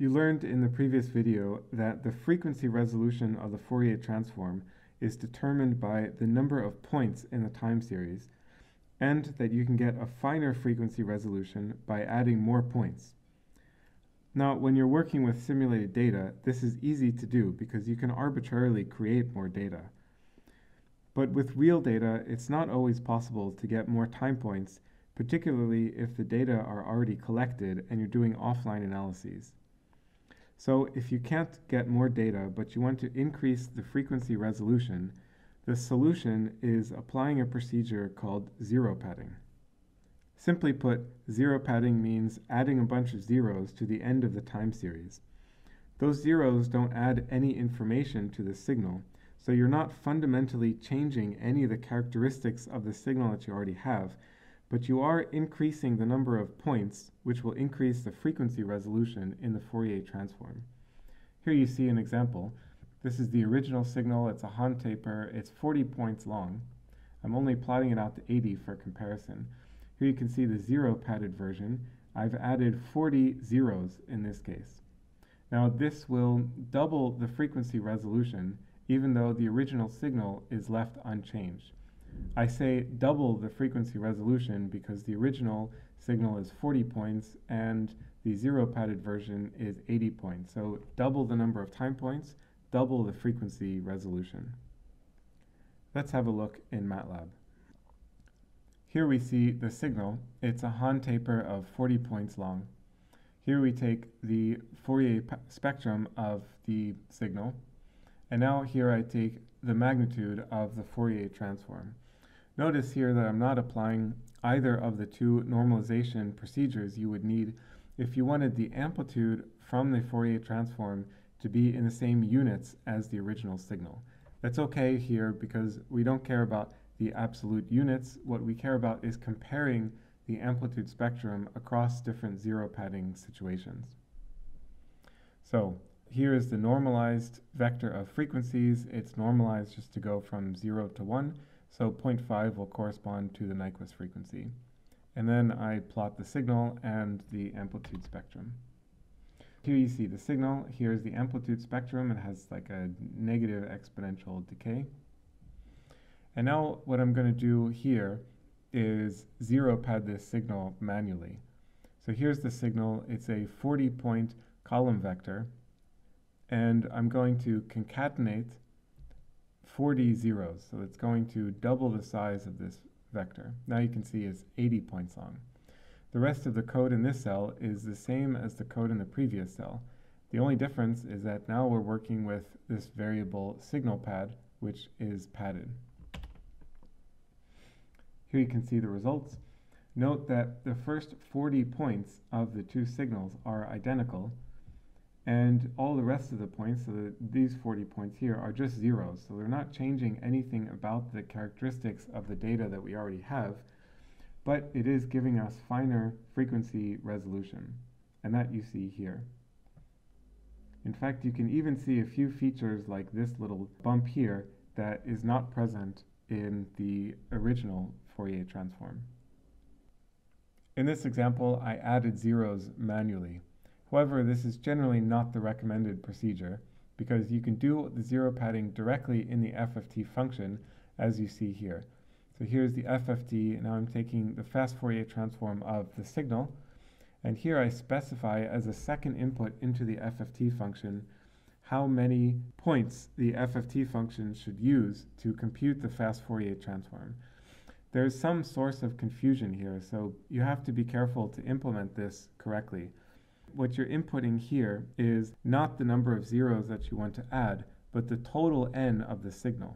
You learned in the previous video that the frequency resolution of the Fourier transform is determined by the number of points in the time series, and that you can get a finer frequency resolution by adding more points. Now, when you're working with simulated data, this is easy to do because you can arbitrarily create more data. But with real data, it's not always possible to get more time points, particularly if the data are already collected and you're doing offline analyses. So if you can't get more data, but you want to increase the frequency resolution, the solution is applying a procedure called zero padding. Simply put, zero padding means adding a bunch of zeros to the end of the time series. Those zeros don't add any information to the signal, so you're not fundamentally changing any of the characteristics of the signal that you already have, but you are increasing the number of points, which will increase the frequency resolution in the Fourier transform. Here you see an example. This is the original signal. It's a Hann taper. It's 40 points long. I'm only plotting it out to 80 for comparison. Here you can see the zero padded version. I've added 40 zeros in this case. Now this will double the frequency resolution, even though the original signal is left unchanged. I say double the frequency resolution because the original signal is 40 points and the zero padded version is 80 points. So double the number of time points, double the frequency resolution. Let's have a look in MATLAB. Here we see the signal. It's a Hann taper of 40 points long. Here we take the Fourier spectrum of the signal, and now here I take the magnitude of the Fourier transform. Notice here that I'm not applying either of the two normalization procedures you would need if you wanted the amplitude from the Fourier transform to be in the same units as the original signal. That's okay here because we don't care about the absolute units. What we care about is comparing the amplitude spectrum across different zero padding situations. So here is the normalized vector of frequencies. It's normalized just to go from 0 to 1, so 0.5 will correspond to the Nyquist frequency. And then I plot the signal and the amplitude spectrum. Here you see the signal. Here's the amplitude spectrum. It has like a negative exponential decay. And now what I'm going to do here is zero pad this signal manually. So here's the signal. It's a 40-point column vector, and I'm going to concatenate 40 zeros. So it's going to double the size of this vector. Now you can see it's 80 points long. The rest of the code in this cell is the same as the code in the previous cell. The only difference is that now we're working with this variable signal pad, which is padded. Here you can see the results. Note that the first 40 points of the two signals are identical, and all the rest of the points, so these 40 points here, are just zeros. So they're not changing anything about the characteristics of the data that we already have, but it is giving us finer frequency resolution, and that you see here. In fact, you can even see a few features like this little bump here that is not present in the original Fourier transform. In this example, I added zeros manually. However, this is generally not the recommended procedure because you can do the zero padding directly in the FFT function, as you see here. So here's the FFT, and now I'm taking the fast Fourier transform of the signal, and here I specify as a second input into the FFT function how many points the FFT function should use to compute the fast Fourier transform. There's some source of confusion here, so you have to be careful to implement this correctly. What you're inputting here is not the number of zeros that you want to add, but the total n of the signal.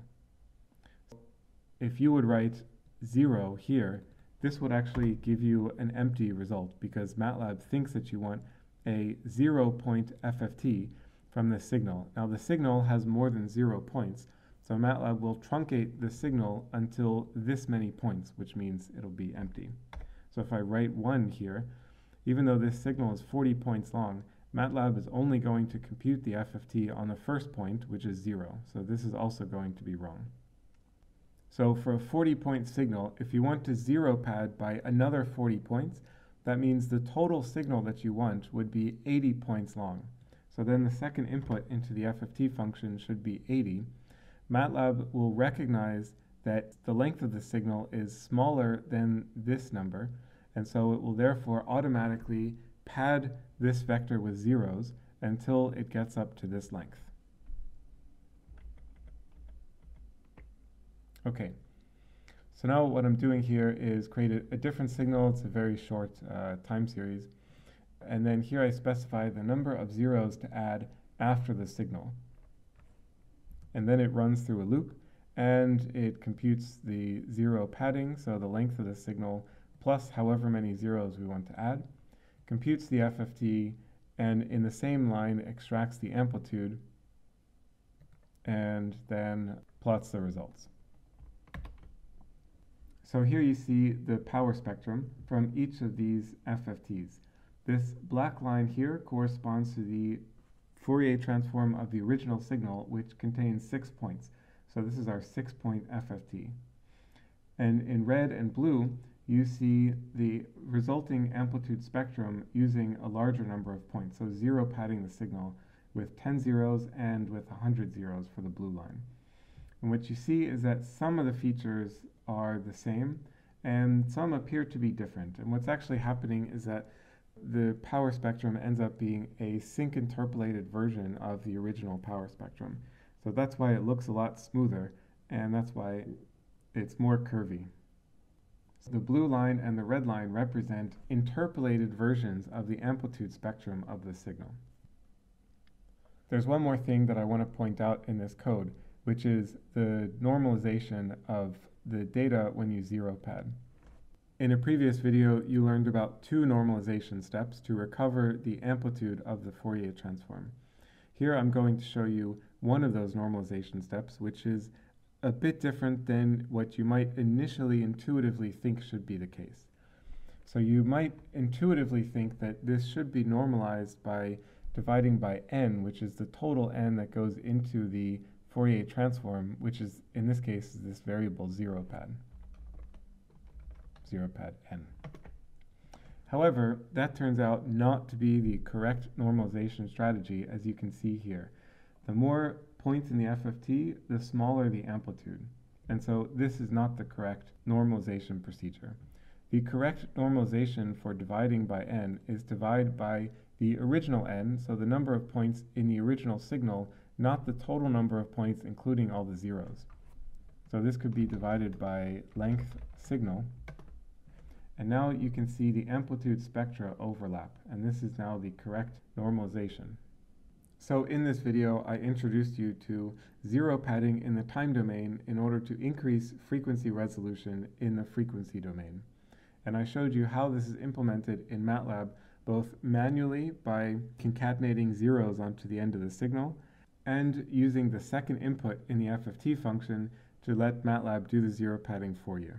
If you would write 0 here, this would actually give you an empty result because MATLAB thinks that you want a 0-point FFT from the signal. Now the signal has more than 0 points, so MATLAB will truncate the signal until this many points, which means it'll be empty. So if I write 1 here, even though this signal is 40 points long, MATLAB is only going to compute the FFT on the first point, which is 0. So this is also going to be wrong. So for a 40-point signal, if you want to zero pad by another 40 points, That means the total signal that you want would be 80 points long. So then the second input into the FFT function should be 80. MATLAB will recognize that the length of the signal is smaller than this number, and so it will therefore automatically pad this vector with zeros until it gets up to this length. Okay, so now what I'm doing here is create a different signal. It's a very short time series. And then here I specify the number of zeros to add after the signal. And then it runs through a loop, and it computes the zero padding, so the length of the signal, plus however many zeros we want to add, computes the FFT, and in the same line extracts the amplitude, and then plots the results. So here you see the power spectrum from each of these FFTs. This black line here corresponds to the Fourier transform of the original signal, which contains 6 points. So this is our 6-point FFT. And in red and blue, you see the resulting amplitude spectrum using a larger number of points, so zero padding the signal with 10 zeros and with 100 zeros for the blue line. And what you see is that some of the features are the same, and some appear to be different. And what's actually happening is that the power spectrum ends up being a sinc-interpolated version of the original power spectrum. So that's why it looks a lot smoother, and that's why it's more curvy. So the blue line and the red line represent interpolated versions of the amplitude spectrum of the signal. There's one more thing that I want to point out in this code, which is the normalization of the data when you zero pad. In a previous video, you learned about 2 normalization steps to recover the amplitude of the Fourier transform. Here I'm going to show you one of those normalization steps, which is a bit different than what you might initially intuitively think should be the case. So you might intuitively think that this should be normalized by dividing by n, which is the total n that goes into the Fourier transform, which is, in this case, this variable zero pad. Zero pad n. However, that turns out not to be the correct normalization strategy, as you can see here. The more points in the FFT, the smaller the amplitude. And so this is not the correct normalization procedure. The correct normalization for dividing by n is divide by the original n, so the number of points in the original signal, not the total number of points including all the zeros. So this could be divided by length signal. And now you can see the amplitude spectra overlap, and this is now the correct normalization. So in this video, I introduced you to zero padding in the time domain in order to increase frequency resolution in the frequency domain. And I showed you how this is implemented in MATLAB, both manually by concatenating zeros onto the end of the signal, and using the second input in the FFT function to let MATLAB do the zero padding for you.